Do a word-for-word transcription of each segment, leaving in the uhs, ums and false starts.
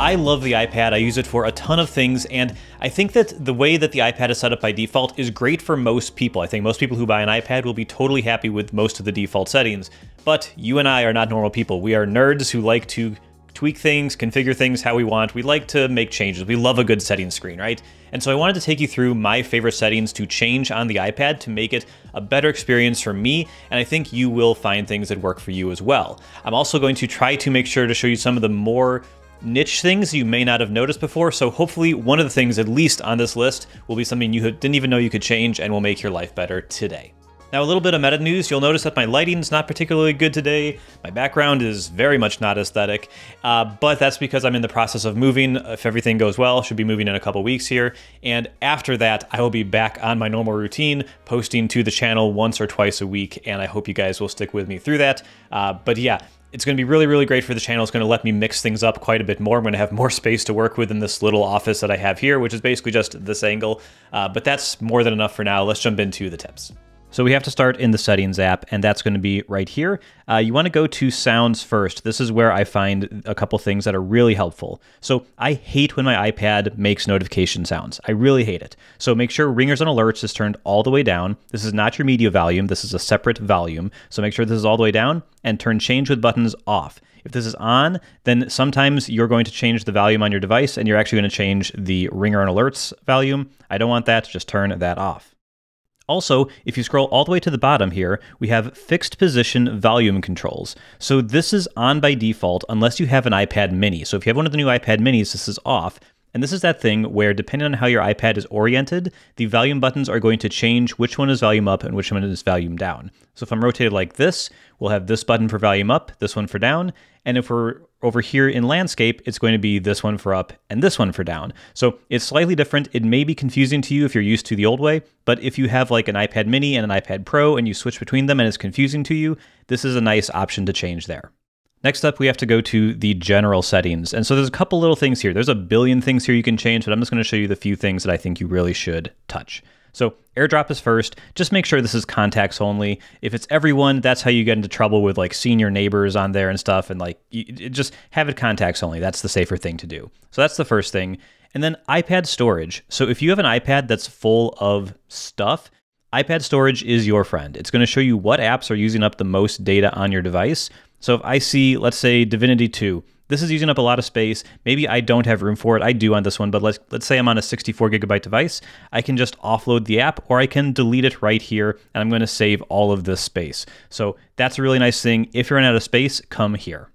I love the iPad, I use it for a ton of things, and I think that the way that the iPad is set up by default is great for most people. I think most people who buy an iPad will be totally happy with most of the default settings, but you and I are not normal people. We are nerds who like to tweak things, configure things how we want. We like to make changes. We love a good settings screen, right? And so I wanted to take you through my favorite settings to change on the iPad to make it a better experience for me, and I think you will find things that work for you as well. I'm also going to try to make sure to show you some of the more niche things you may not have noticed before, so hopefully one of the things, at least on this list, will be something you didn't even know you could change and will make your life better today. Now, a little bit of meta news. You'll notice that my lighting's not particularly good today. My background is very much not aesthetic, uh, but that's because I'm in the process of moving. If everything goes well, should be moving in a couple weeks here. And after that, I will be back on my normal routine, posting to the channel once or twice a week, and I hope you guys will stick with me through that. Uh, but yeah, it's going to be really, really great for the channel. It's going to let me mix things up quite a bit more. I'm going to have more space to work with in this little office that I have here, which is basically just this angle. Uh, but that's more than enough for now. Let's jump into the tips. So we have to start in the Settings app, and that's going to be right here. Uh, you want to go to Sounds first. This is where I find a couple things that are really helpful. So I hate when my iPad makes notification sounds. I really hate it. So make sure Ringers and Alerts is turned all the way down. This is not your media volume. This is a separate volume. So make sure this is all the way down, and turn Change with Buttons off. If this is on, then sometimes you're going to change the volume on your device, and you're actually going to change the Ringer and Alerts volume. I don't want that. Just turn that off. Also, if you scroll all the way to the bottom here, we have fixed position volume controls. So this is on by default unless you have an iPad mini. So if you have one of the new iPad minis, this is off. And this is that thing where, depending on how your iPad is oriented, the volume buttons are going to change which one is volume up and which one is volume down. So if I'm rotated like this, we'll have this button for volume up, this one for down. And if we're over here in landscape, it's going to be this one for up and this one for down. So it's slightly different. It may be confusing to you if you're used to the old way, but if you have like an iPad mini and an iPad Pro and you switch between them and it's confusing to you, this is a nice option to change there. Next up, we have to go to the general settings. And so there's a couple little things here. There's a billion things here you can change, but I'm just going to show you the few things that I think you really should touch. So AirDrop is first. Just make sure this is contacts only. If it's everyone, that's how you get into trouble with like senior neighbors on there and stuff. And like, you, just have it contacts only. That's the safer thing to do. So that's the first thing. And then iPad storage. So if you have an iPad that's full of stuff, iPad storage is your friend. It's going to show you what apps are using up the most data on your device. So if I see, let's say, Divinity two, this is using up a lot of space. Maybe I don't have room for it. I do on this one, but let's, let's say I'm on a sixty-four gigabyte device. I can just offload the app, or I can delete it right here, and I'm going to save all of this space. So that's a really nice thing. If you're running out of space, come here.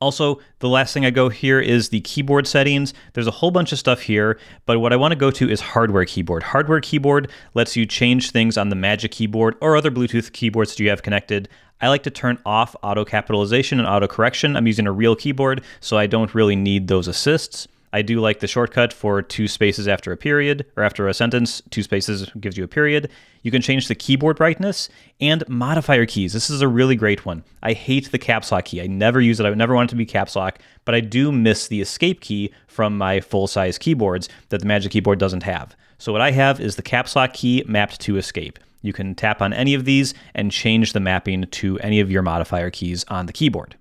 Also, the last thing I go here is the keyboard settings. There's a whole bunch of stuff here, but what I want to go to is hardware keyboard. Hardware keyboard lets you change things on the Magic Keyboard or other Bluetooth keyboards that you have connected. I like to turn off auto capitalization and auto correction. I'm using a real keyboard, so I don't really need those assists. I do like the shortcut for two spaces after a period, or after a sentence, two spaces gives you a period. You can change the keyboard brightness and modifier keys. This is a really great one. I hate the caps lock key. I never use it. I would never want it to be caps lock, but I do miss the escape key from my full-size keyboards that the Magic Keyboard doesn't have. So what I have is the caps lock key mapped to escape. You can tap on any of these and change the mapping to any of your modifier keys on the keyboard.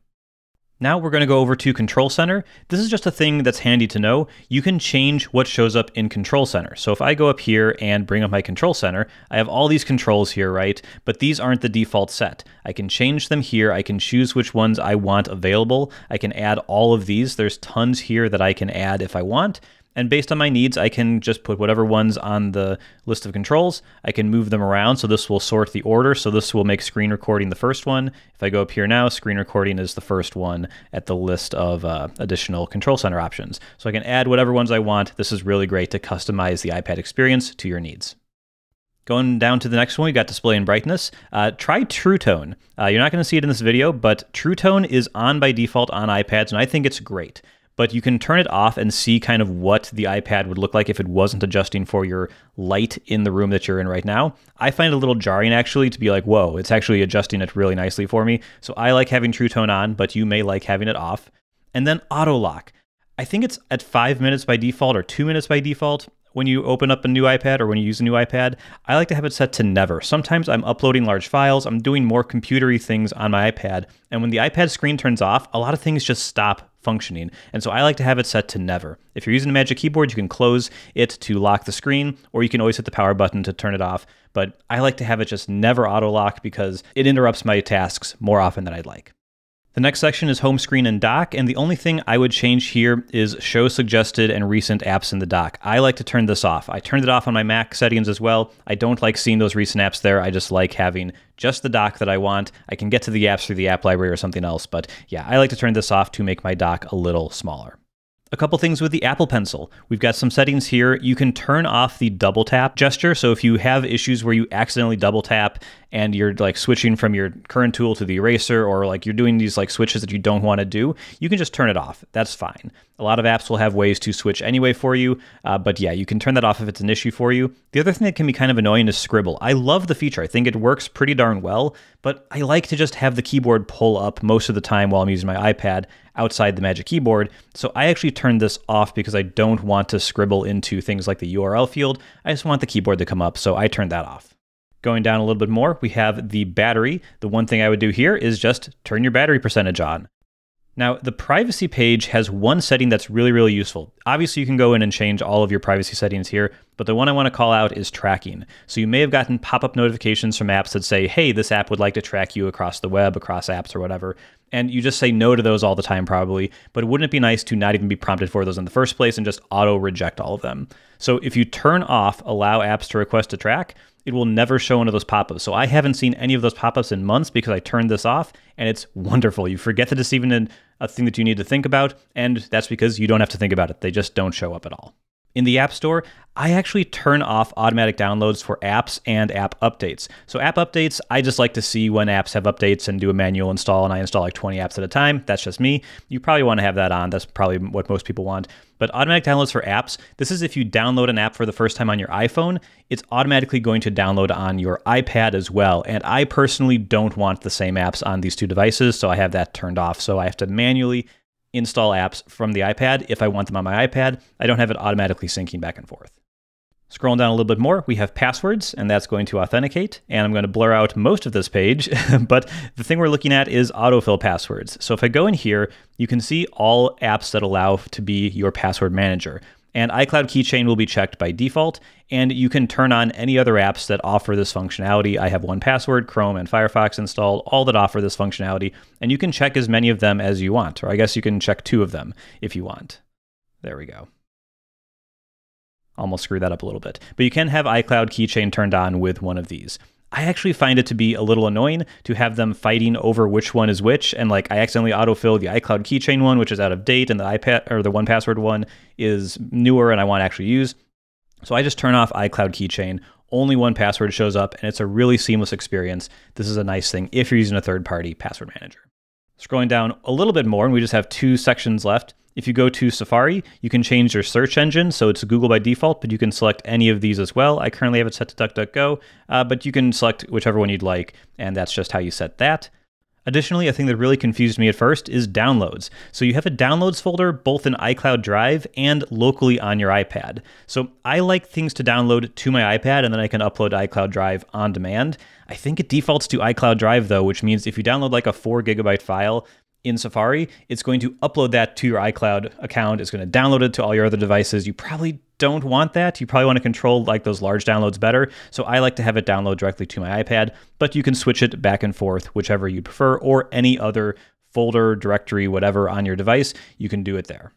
Now we're going to go over to Control Center. This is just a thing that's handy to know. You can change what shows up in Control Center. So if I go up here and bring up my Control Center, I have all these controls here, right? But these aren't the default set. I can change them here. I can choose which ones I want available. I can add all of these. There's tons here that I can add if I want. And based on my needs, I can just put whatever ones on the list of controls. I can move them around, so this will sort the order. So this will make screen recording the first one. If I go up here now, screen recording is the first one at the list of uh, additional Control Center options. So I can add whatever ones I want. This is really great to customize the iPad experience to your needs. Going down to the next one, we got display and brightness. Uh, try True Tone. Uh, you're not going to see it in this video, but True Tone is on by default on iPads, and I think it's great. But you can turn it off and see kind of what the iPad would look like if it wasn't adjusting for your light in the room that you're in right now. I find it a little jarring, actually, to be like, whoa, it's actually adjusting it really nicely for me. So I like having True Tone on, but you may like having it off. And then auto lock. I think it's at five minutes by default or two minutes by default. When you open up a new iPad or when you use a new iPad, I like to have it set to never. Sometimes I'm uploading large files, I'm doing more computery things on my iPad, and when the iPad screen turns off, a lot of things just stop functioning. And so I like to have it set to never. If you're using a Magic Keyboard, you can close it to lock the screen, or you can always hit the power button to turn it off. But I like to have it just never auto lock because it interrupts my tasks more often than I'd like. The next section is Home Screen and Dock, and the only thing I would change here is Show Suggested and Recent Apps in the Dock. I like to turn this off. I turned it off on my Mac settings as well. I don't like seeing those recent apps there. I just like having just the dock that I want. I can get to the apps through the app library or something else, but yeah, I like to turn this off to make my dock a little smaller. A couple things with the Apple Pencil. We've got some settings here. You can turn off the double tap gesture. So if you have issues where you accidentally double tap and you're like switching from your current tool to the eraser, or like you're doing these like switches that you don't want to do, you can just turn it off. That's fine. A lot of apps will have ways to switch anyway for you. Uh, but yeah, you can turn that off if it's an issue for you. The other thing that can be kind of annoying is Scribble. I love the feature. I think it works pretty darn well, but I like to just have the keyboard pull up most of the time while I'm using my iPad outside the Magic Keyboard. So I actually turned this off because I don't want to scribble into things like the U R L field. I just want the keyboard to come up, so I turned that off. Going down a little bit more, we have the battery. The one thing I would do here is just turn your battery percentage on. Now, the privacy page has one setting that's really, really useful. Obviously, you can go in and change all of your privacy settings here, but the one I want to call out is tracking. So you may have gotten pop-up notifications from apps that say, hey, this app would like to track you across the web, across apps or whatever. And you just say no to those all the time probably, but wouldn't it be nice to not even be prompted for those in the first place and just auto-reject all of them? So if you turn off allow apps to request to track, it will never show one of those pop-ups. So I haven't seen any of those pop-ups in months because I turned this off, and it's wonderful. You forget that it's even a thing that you need to think about, and that's because you don't have to think about it. They just don't show up at all. In the App Store, I actually turn off automatic downloads for apps and app updates. So app updates, I just like to see when apps have updates and do a manual install, and I install like twenty apps at a time. That's just me. You probably want to have that on. That's probably what most people want. But automatic downloads for apps, this is if you download an app for the first time on your iPhone, it's automatically going to download on your iPad as well. And I personally don't want the same apps on these two devices, so I have that turned off. So I have to manually install apps from the iPad if I want them on my iPad. I don't have it automatically syncing back and forth. Scrolling down a little bit more, we have passwords, and that's going to authenticate. And I'm going to blur out most of this page, but the thing we're looking at is autofill passwords. So if I go in here, you can see all apps that allow to be your password manager. And iCloud Keychain will be checked by default, and you can turn on any other apps that offer this functionality. I have one Password, Chrome, and Firefox installed, all that offer this functionality, and you can check as many of them as you want, or I guess you can check two of them if you want. There we go. Almost screwed that up a little bit. But you can have iCloud Keychain turned on with one of these. I actually find it to be a little annoying to have them fighting over which one is which, and like I accidentally autofill the iCloud Keychain one, which is out of date, and the iPad or the one Password one is newer and I want to actually use. So I just turn off iCloud Keychain. Only one Password shows up, and it's a really seamless experience. This is a nice thing if you're using a third-party password manager. Scrolling down a little bit more, and we just have two sections left. If you go to Safari, you can change your search engine, so it's Google by default, but you can select any of these as well. I currently have it set to DuckDuckGo, uh, but you can select whichever one you'd like, and that's just how you set that. Additionally, a thing that really confused me at first is downloads. So you have a downloads folder both in iCloud Drive and locally on your iPad. So I like things to download to my iPad, and then I can upload to iCloud Drive on demand. I think it defaults to iCloud Drive though, which means if you download like a four gigabyte file in Safari, it's going to upload that to your iCloud account. It's going to download it to all your other devices. You probably don't want that. You probably want to control like those large downloads better. So I like to have it download directly to my iPad, but you can switch it back and forth, whichever you prefer, or any other folder, directory, whatever on your device, you can do it there.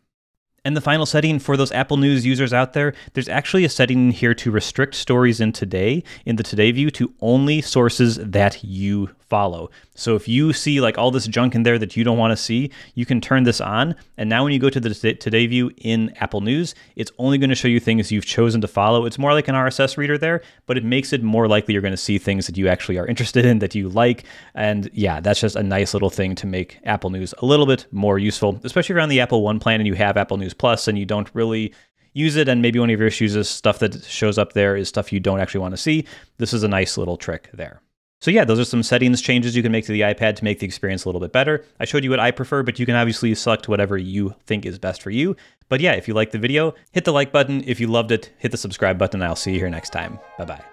And the final setting for those Apple News users out there, there's actually a setting here to restrict stories in Today, in the Today view, to only sources that you follow. So if you see like all this junk in there that you don't want to see, you can turn this on. And now when you go to the Today view in Apple News, it's only going to show you things you've chosen to follow. It's more like an R S S reader there, but it makes it more likely you're going to see things that you actually are interested in, that you like. And yeah, that's just a nice little thing to make Apple News a little bit more useful, especially around the Apple One plan and you have Apple News Plus and you don't really use it, and maybe one of your issues is stuff that shows up there is stuff you don't actually want to see. This is a nice little trick there. So yeah, those are some settings changes you can make to the iPad to make the experience a little bit better. I showed you what I prefer, but you can obviously select whatever you think is best for you. But yeah, if you liked the video, hit the like button. If you loved it, hit the subscribe button, and I'll see you here next time. Bye-bye.